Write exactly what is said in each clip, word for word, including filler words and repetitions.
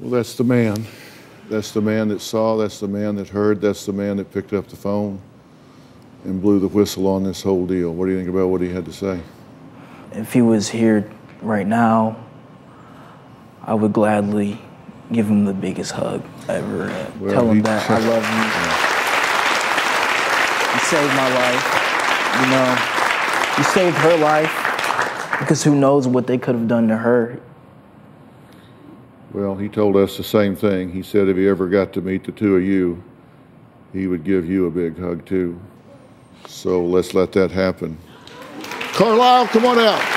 Well, that's the man. That's the man that saw, that's the man that heard, that's the man that picked up the phone and blew the whistle on this whole deal. What do you think about what he had to say? If he was here right now, I would gladly give him the biggest hug ever. Well, Tell him that I love him. Yeah. You saved my life, you know. You saved her life, because who knows what they could have done to her. Well, he told us the same thing. He said if he ever got to meet the two of you, he would give you a big hug too. So let's let that happen. Carlisle, come on out.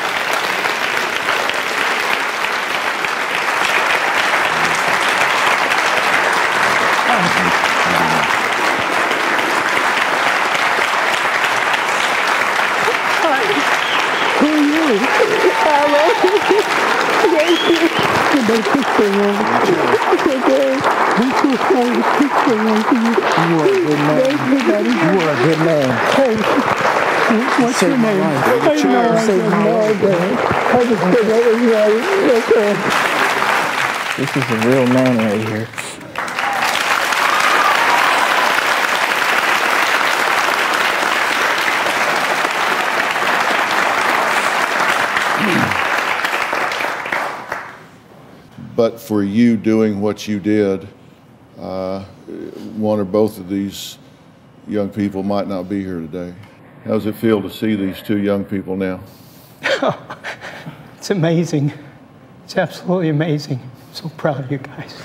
Saved my life. I know. This is a real man right here. But for you doing what you did, uh, one or both of these young people might not be here today. How does it feel to see these two young people now? It's amazing. It's absolutely amazing. I'm so proud of you guys.